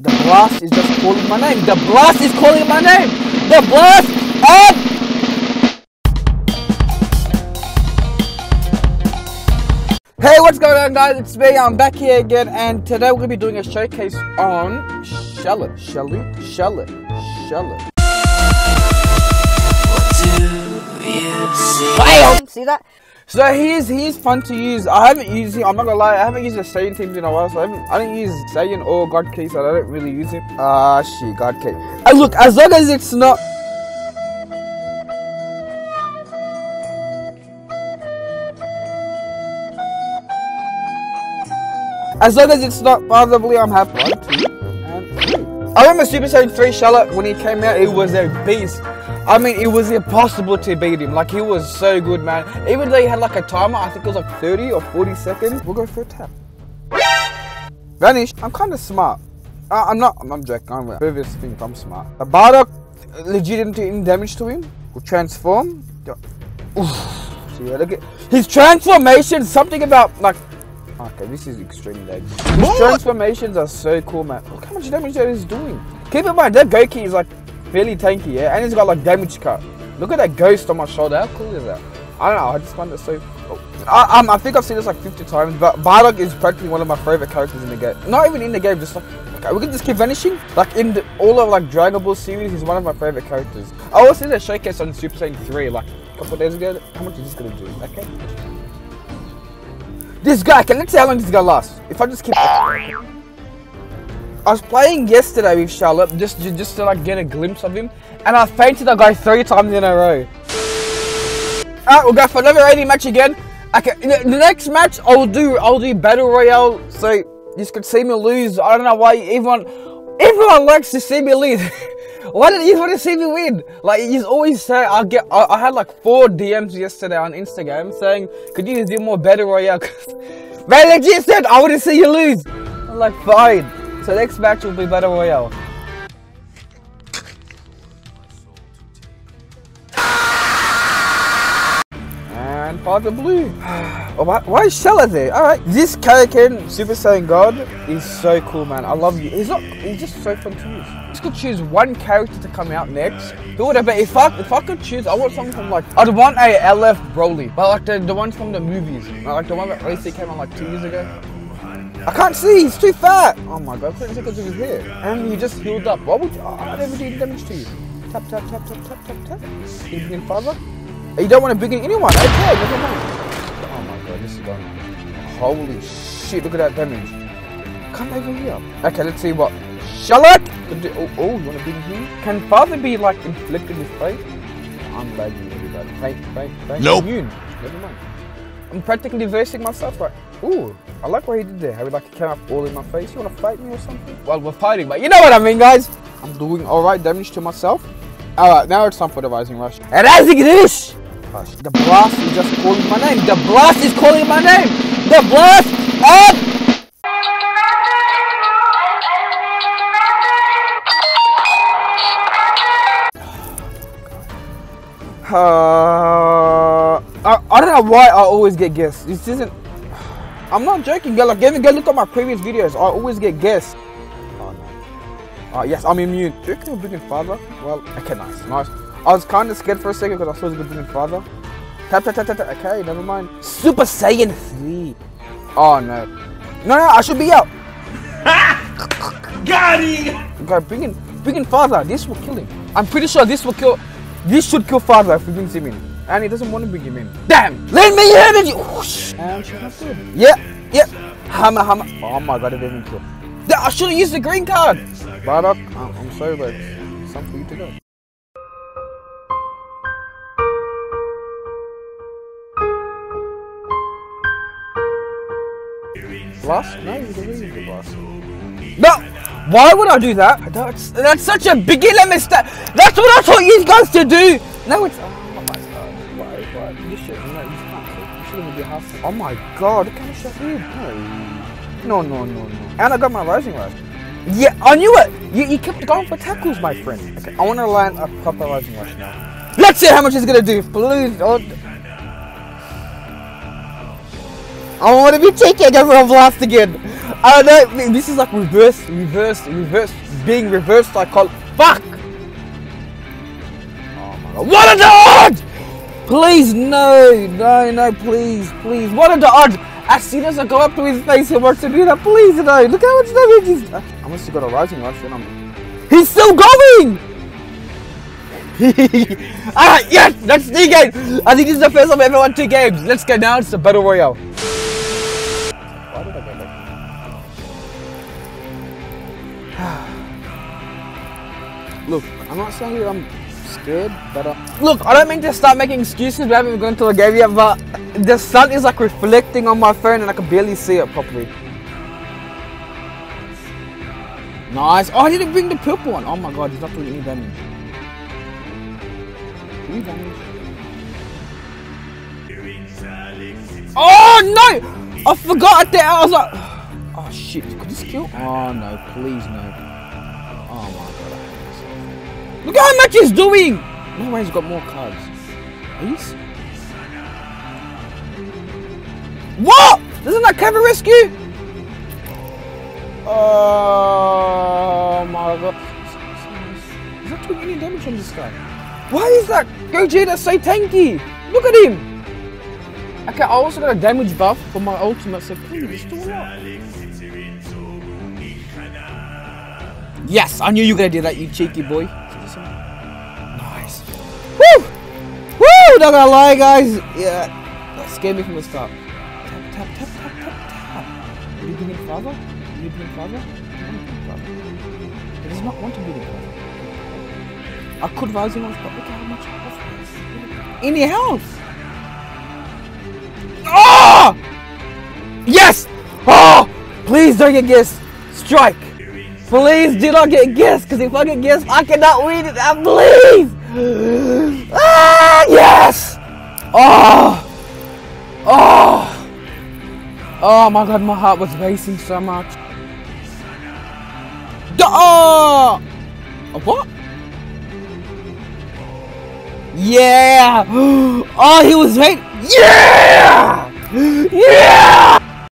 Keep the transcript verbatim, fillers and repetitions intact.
The blast is just calling my name. The blast is calling my name. The blast up. Hey, what's going on, guys? It's me. I'm back here again, and today we're gonna be doing a showcase on Shallot, Shallot, Shallot, Shallot. See that? So he's he's fun to use. I haven't used him. I'm not gonna lie. I haven't used the Saiyan teams in a while. So I haven't. I don't use Saiyan or God Keys. So I don't really use him. Ah, uh, shit, God Keys. And look, as long as it's not. As long as it's not possibly, I'm happy. One, two, and three. I remember Super Saiyan three Shallot when he came out. It was a beast. I mean, it was impossible to beat him. Like, he was so good, man. Even though he had like a timer, I think it was like thirty or forty seconds. We'll go for a tap. Vanish. I'm kind of smart. Uh, I'm not. I'm, I'm joking. I'm a previous thing. I'm smart. A Bardock, legitimate damage to him. Will transform. Oof. See, look at his transformation. Something about like. Okay, this is extreme lag. His transformations are so cool, man. Look how much damage that is doing. Keep in mind that Goku Key is like fairly tanky, yeah, and he's got like damage cut. Look at that ghost on my shoulder. How cool is that? I don't know. I just find it so. Cool. I um I think I've seen this like fifty times, but Bardock is practically one of my favorite characters in the game. Not even in the game, just like okay, we can just keep vanishing. Like in the, all of like Dragon Ball series, he's one of my favorite characters. I also did a showcase on Super Saiyan three like a couple of days ago. How much is this gonna do? Okay. This guy, can let's see how long this guy lasts. If I just keep. I was playing yesterday with Shallot just just to like get a glimpse of him, and I fainted that guy three times in a row. Alright, we'll go for another rating match again. Okay, in the next match I'll do I'll do Battle Royale, so you could see me lose. I don't know why everyone everyone likes to see me lose. Why did you want to see me win? Like you always say, I get. I, I had like four D Ms yesterday on Instagram saying, "Could you do more Battle Royale?" Man, legit said, "I want to see you lose." I'm like, fine. So next match will be Battle Royale. And part of the blue. Oh, why, why is Shallot there? All right, this Kaioken Super Saiyan God is so cool, man. I love you. He's not. He's just so fun to use. I could choose one character to come out next. Who would I be? If I if I could choose, I want something from like I'd want a L F Broly, but like the the ones from the movies, like the one that recently came out like two years ago. I can't see. He's too fat. Oh my god! thirty seconds of his hair, and he just healed up. Why would you, oh, I never did damage to you? Tap tap tap tap tap tap tap. Big father. You don't want to begin anyone. Okay, never mind. Oh my god, this is going on. Holy shit, look at that damage. Come over here. Okay, let's see what Shallot can do. Oh, oh, you want to be here? Can father be like inflicted with faith? I'm lagging everybody. Faith, faith, faith. Nope. Immune. Never mind. I'm practically versing myself, right? Ooh, I like what he did there. How he like came up all in my face. You want to fight me or something? Well, we're fighting, but you know what I mean, guys. I'm doing alright damage to myself. Alright, now it's time for the Rising Rush. And Rising Rush! The blast is just calling my name. The blast is calling my name. The blast up. Uh, I, I don't know why I always get guessed. This isn't. I'm not joking, girl. Like, even go look at my previous videos. I always get guessed. Oh no. Uh, yes, I'm immune. Do you reckon we're bringing father? Well, okay, nice, nice. I was kind of scared for a second because I saw his good looking father. Tap, tap, tap, tap, tap. Okay, never mind. Super Saiyan three. Oh no. No, no, I should be out. Got him! Okay, bring in, bring in father. This will kill him. I'm pretty sure this will kill. This should kill father if we bring him in. And he doesn't want to bring him in. Damn! Let me energy! And she's not good. Yeah, yeah. Hammer, hammer. Oh my god, it didn't kill. I should have used the green card. Bardock, I'm, I'm sorry, but it's time for you to go. Blast? No, you don't need the blast. No! Why would I do that? That's, that's such a beginner mistake! That's what I taught you guys to do! No, it's. Oh my god. Why? Why? You should. No, you can't. You shouldn't be half. Oh my god. Look how much that is. No. No, no, no, no. And I got my Rising Rush. Yeah, I knew it! You, you kept going for tackles, my friend. Okay, I want to land a proper Rising Rush now. Let's see how much it's gonna do. Please. Oh. I want to be taken over a blast again. I don't know, this is like reverse, reverse, reverse, being reverse psychol- Fuck! Oh my god, what are the odds?! Please, no, no, no, please, please, what are the odds? As soon as I go up to his face, he wants to do that, please, no, look how much damage he's- I must have got a Rising Rush, then I'm- He's still going! Ah, yes, that's three games! I think this is the first time I've ever won two games. Let's go now, it's the Battle Royale. Look, I'm not saying that I'm scared, but uh, look, I don't mean to start making excuses, we haven't gone to a game yet, but the sun is like reflecting on my phone and I can barely see it properly. Nice. Oh, I didn't bring the purple one. Oh my god, he's not doing any damage. Any damage. Oh no! I forgot that. I was like, oh shit, could this kill? Oh no, please no. Oh my god. Look at how much he's doing! No way he's got more cards. Are you serious? What? Doesn't that cover rescue? Oh my god. Is that doing any damage on this guy? Why is that Gogeta so tanky? Look at him! Okay, I also got a damage buff for my ultimate, so please do it. Yes, I knew you were gonna do that, you cheeky boy. Nice. Woo! Woo! Not gonna lie, guys. Yeah, that scared me from the start. Tap, tap, tap, tap, tap, tap. Are you doing it, father? Are you doing it, father? He does not want to be the father. I could rise him once, but look how much health is. Any health! Oh! Yes! Oh! Please don't get guessed. Strike! Please do not get guessed, because if I get guessed, I cannot win it. I please! Ah, yes! Oh! Oh! Oh my god, my heart was racing so much. Duh! Oh! What? Yeah! Oh, he was right. Yeah! Yeah!